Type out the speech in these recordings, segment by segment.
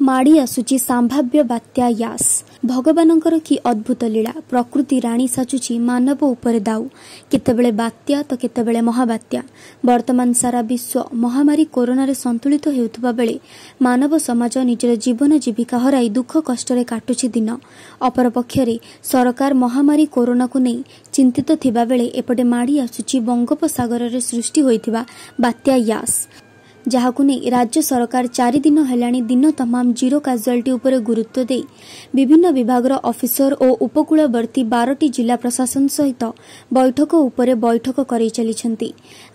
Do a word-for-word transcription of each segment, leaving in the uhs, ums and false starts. माड़ी आसुची संभाव्य बात्या यास भगवानंकर की अद्भुत लीला प्रकृति राणी साचुची मानव उपर दाऊ केतेबेले बात्या तो केतेबेले महाबात्या। वर्तमान सारा विश्व महामारी कोरोना संतुलित हेउथबा बेले मानव समाज निजर जीवन जीविका हराई दुख कष्ट काटुची दिन। अपरपक्षरे सरकार महामारी कोरोना को नहीं चिंतित थिबा बेले एपटे माड़ी आसुची बंगोपसागर रे सृष्टि होइथिबा बात्या यास, जहाकु ने राज्य सरकार चारि दिन हेलाणी दिन तमाम जीरो काजुआलिटी उपरे गुरुत्व दे विभिन्न विभागर अफिसर और उपकूलवर्ती बारटी जिला प्रशासन सहित बैठक उपरे बैठक कराई चली।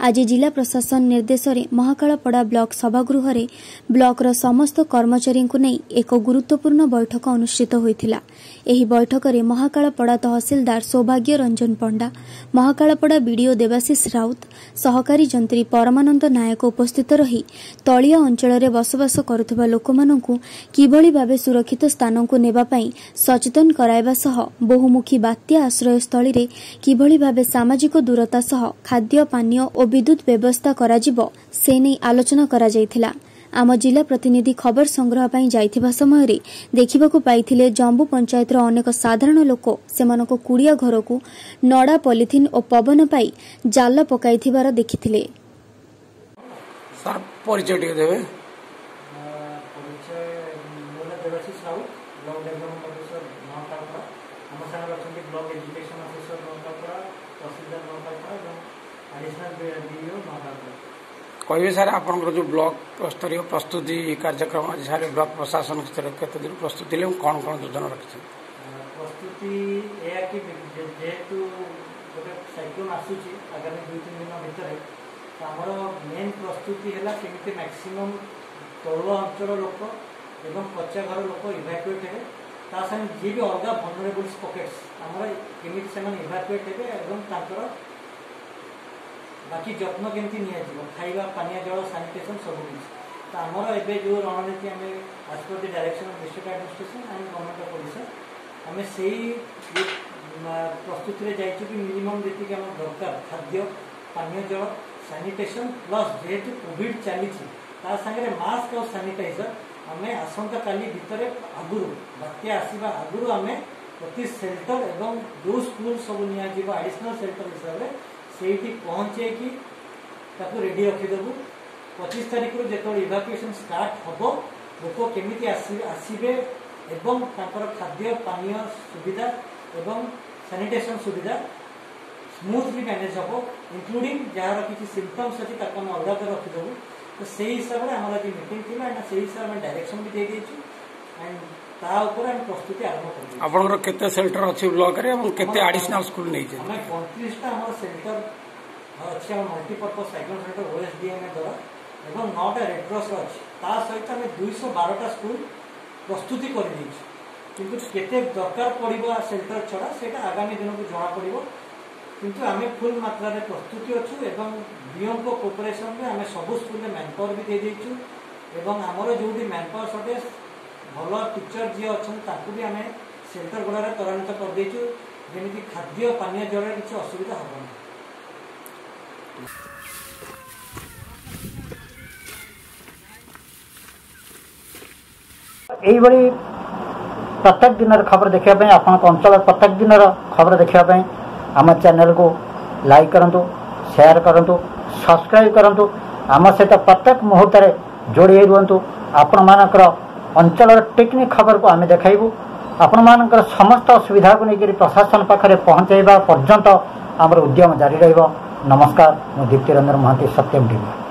आज जिला प्रशासन निर्देश रे महाकालपड़ा ब्लॉक सभागृह रे ब्लॉक रो समस्त कर्मचारी को नहीं एक गुरुत्वपूर्ण बैठक अनुष्ठित होइथिला। एही बैठक रे महाकालपड़ा तहसीलदार सौभाग्य रंजन पंडा, महाकालपड़ा बीडीओ देवाशीष राउत, सहकारी जंत्री परमानंद नायक उपस्थित रही तलिया अंचल रे बसवास करुवा लोकमानंकु किभली भाबे सुरक्षित स्थान को नेबा पई सचेतन कराइबा सह बहुमुखी बात्या आश्रय स्थली रे किभली भाबे सामाजिक दूरता सह खाद्य पानीय और विद्युत व्यवस्था कराजिबो से नै आलोचना करा जायथिला। आम जिला प्रतिनिधि खबर संग्रह पई जायथिबा समय रे देखिबाकु पाइथिले जम्बू पंचायत रो अनेक साधारण लोक सेमानको कुड़िया घर को नडा पॉलिथिन और पवन पाई जाल पकाइथिबार देखिथिले। परिचय टे देवे परिचय मोना Dewasi Sahu block development officer Mahakalpada, हम सारा बच्चों ब्लॉक एजुकेशन ऑफिसर महाकालपड़ा, तहसीलदार महाकालपड़ा एवं एडिशनल डीईओ महाकालपड़ा। कोई सर आपन जो ब्लॉक स्तरीय प्रस्तुति कार्यक्रम आज सारे ब्लॉक प्रशासन स्तर केते दिन प्रस्तुति ले कोन कोन योजना रखिस प्रस्तुति ए की जेतु गोटे साइक्लोन आसुची आगामी दो तीन दिन भीतर आमर मेन प्रस्तुति है केमी मैक्सीम तौल अंचल लोक एवं कच्चा घर लोक इभाकुएट हे तांगे जी भी अलग भनरेबल्स पकेट्स आमर केमी से इभाकुएट हे एवं तर बाकी जत्न केमती खाइबा पानी जल सानिटेसन सब किसी तो आमर एवं जो रणनीति आम आज पर the direction of district administration and government of Odisha आम से प्रस्तुति जाइए कि मिनिमम जी आम दरकार खाद्य पानी जल सैनिटेशन प्लस जेहेतु कोविड चली मास्क और सैनिटाइजर आम आसंका काली भितर आगुरी बात्या आसवा आगुरी आम प्रति सेल्टर एवं जो स्कूल सब निज्व आडिशनाल सेल्टर हिसाब से पहुँचे कि रेडी रखीदेव पचीस तारिख रू जो इवाकुएसन स्टार्ट हम लोक केमी आसवे एवं खाद्य पानीय सुविधा एवं सैनिटेशन सुविधा स्मूथली मैनेज हम इनक्लूडिंग जार किसी सिम्पटम्स अच्छी आम अलग रखीदेव तो से हिसाब से आम आज मीट थी एंड से हिसाब से डायरेक्शन भी दे एंड तापर आम प्रस्तुति आरंभ कर केते सेल्टर अच्छी ब्लॉक एडिशनल स्कूल नहीं पैंतीसटा आम सेल्टर अच्छी आम मल्टीपर्पज साइक्लोन सेल्टर ओएसडीएम द्वारा एवं नौटा रेडक्रस अच्छी सहित आम दुईश बारटा स्कूल प्रस्तुति करते दरकार पड़ा सेल्टर छड़ा से आगामी दिन को जना पड़ किंतु आमे फुल मात्रा रे प्रस्तुति अच्छु एवं डीएम को कोऑपरेशन में आमे सब स्कूल में मैन पावर भी दे देइछु एवं आमर जो भी मैन पावर सटेस भल टीचर जी अच्छे ताकू भी आमे सेंटर गुड़ार त्वरान्वित कर देइछु जेमिति खाद्य पानी जल किसी असुविधा होबो ना। एई बड़ी प्रत्येक दिन खबर देखिया पय आपन अंचल प्रत्येक दिन खबर देखिया पय आम चैनल को लाइक करूँ, शेयर करूँ, सब्सक्राइब करूँ, आम सहित प्रत्येक मुहूर्त जोड़ी रुहतु। आपण मानकर अंचल टेक्निक खबर को आम देखू आपण मानकर समस्त असुविधा को लेकर प्रशासन पाखे पहुँचाइवा पर्यंत आमर उद्यम जारी रहिब। नमस्कार, मु दीप्ति रंजन महांती, सत्यम टीवी।